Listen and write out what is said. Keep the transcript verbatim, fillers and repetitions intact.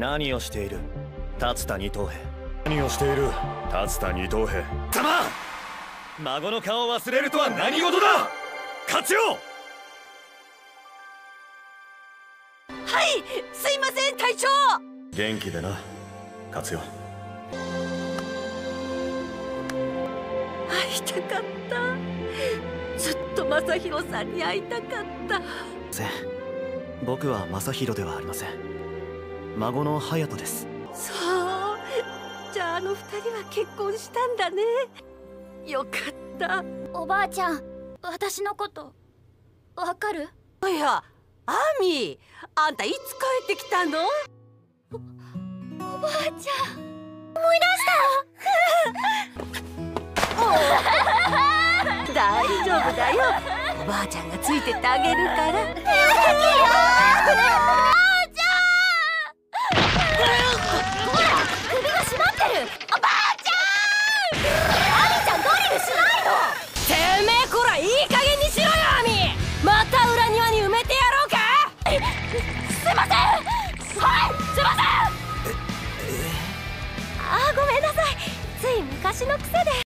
何をしている竜田二等兵。何をしている竜田二等兵。たま孫の顔を忘れるとは何事だ。勝ちよ。はい、すいません隊長。元気でな勝代。会いたかった。ずっと正弘さんに会いたかった。せ僕は正弘ではありません。孫の隼人です。そう、じゃああの二人は結婚したんだね。よかった。おばあちゃん、私のことわかる？おやアミ、あんたいつ帰ってきたの？ お, おばあちゃん、思い出したお大丈夫だよ、おばあちゃんがついてってあげるから。おばあちゃん、ほら首が締まってる。おばあちゃん、アミちゃんドリルしないの。てめえこらいい加減にしろよアミ。また裏庭に埋めてやろうか。すいません。はい、すいません。ああごめんなさい、つい昔の癖で。